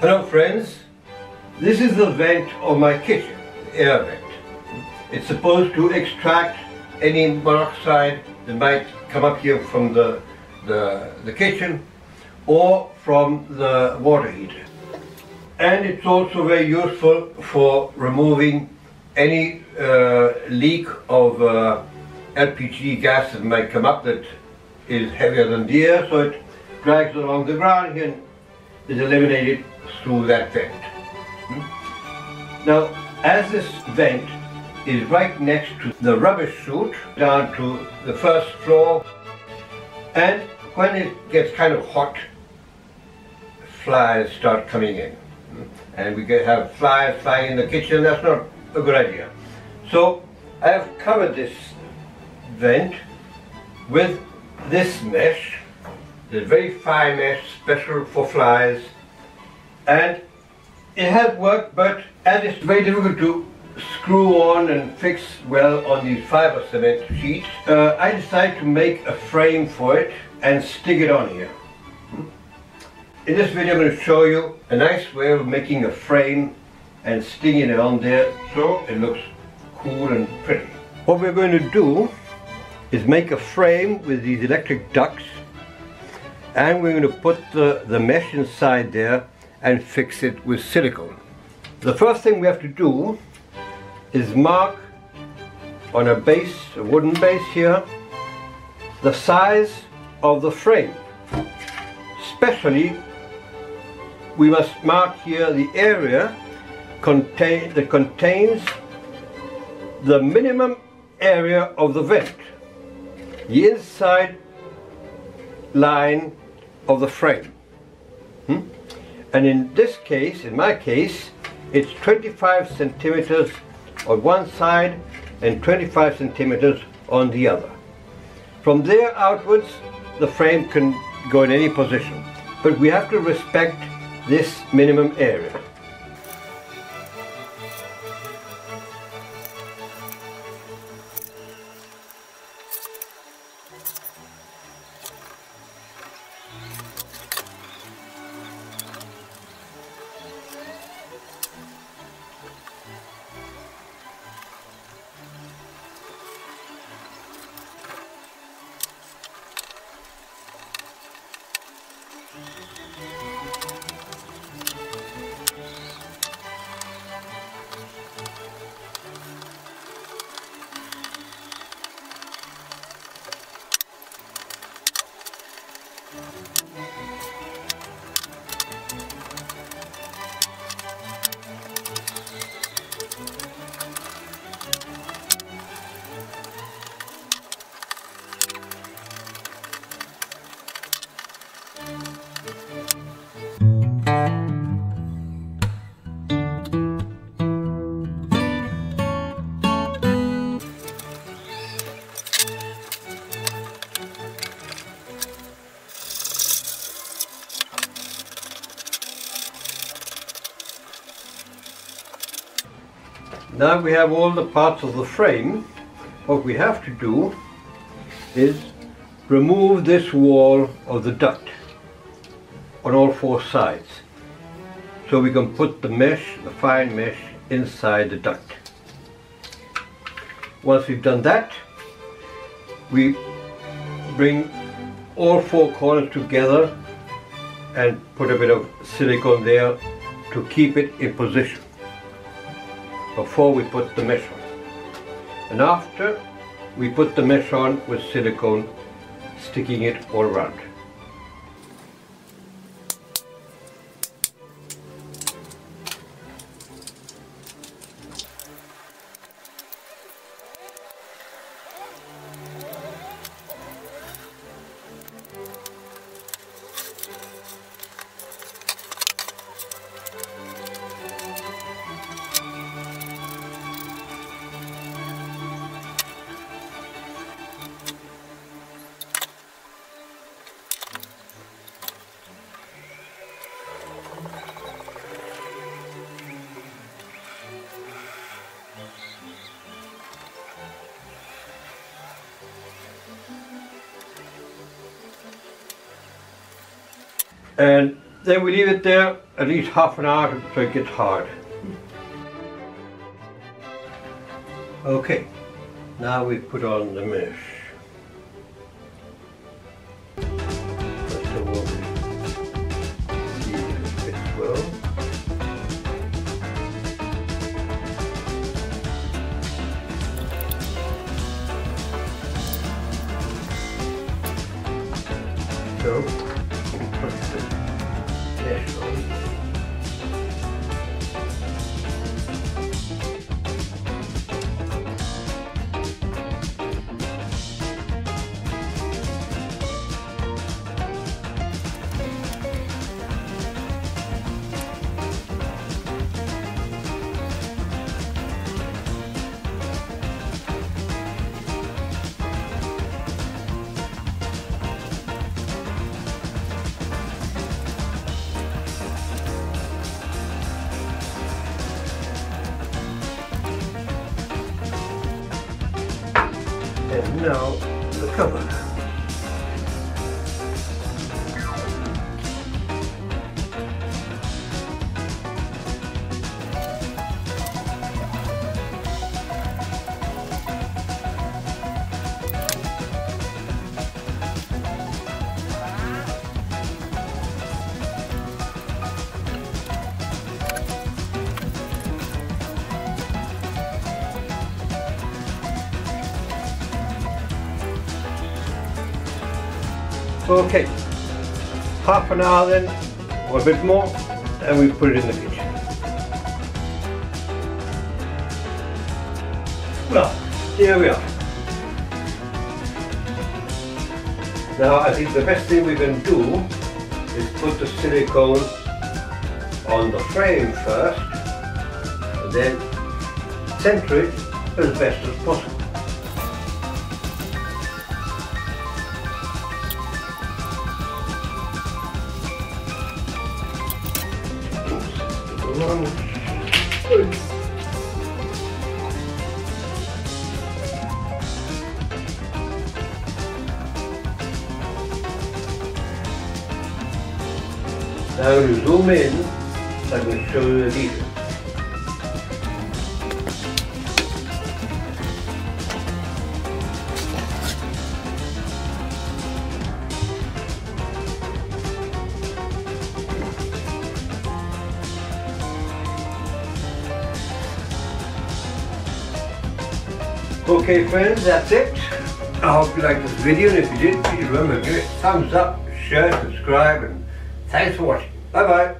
Hello friends, this is the vent of my kitchen, the air vent. It's supposed to extract any monoxide that might come up here from the kitchen or from the water heater. And it's also very useful for removing any leak of LPG gas that might come up that is heavier than the air, so it drags along the ground here and is eliminated through that vent. Now, as this vent is right next to the rubbish chute down to the first floor, and when it gets kind of hot, flies start coming in, and we can have flies flying in the kitchen. That's not a good idea. So I have covered this vent with this mesh, the very fine mesh special for flies, and it has worked, but as it's very difficult to screw on and fix well on these fiber cement sheets, I decided to make a frame for it and stick it on here. In this video I'm going to show you a nice way of making a frame and sticking it on there so it looks cool and pretty. What we're going to do is make a frame with these electric ducts, and we're going to put the mesh inside there and fix it with silicone. The first thing we have to do is mark on a base, a wooden base here, the size of the frame. Especially we must mark here the area that contains the minimum area of the vent, the inside line of the frame. And in this case, in my case, it's 25 centimeters on one side and 25 centimeters on the other. From there outwards, the frame can go in any position, but we have to respect this minimum area. Now we have all the parts of the frame. What we have to do is remove this wall of the duct on all four sides, so we can put the mesh, the fine mesh, inside the duct. Once we've done that, we bring all four corners together and put a bit of silicone there to keep it in position before we put the mesh on. And after we put the mesh on with silicone, sticking it all around. And then we leave it there at least half an hour so it gets hard. Okay, now we put on the mesh. First of all, these fit well. So, we can put the mesh on. And now the cover. Okay, half an hour then, or a bit more, and we put it in the kitchen. Well, here we are. Now I think the best thing we can do is put the silicone on the frame first, and then center it as best as possible. Now you zoom in, I will show you the details. Okay friends, that's it. I hope you liked this video, and if you did, please remember to give it a thumbs up, share, subscribe, and thanks for watching. Bye bye.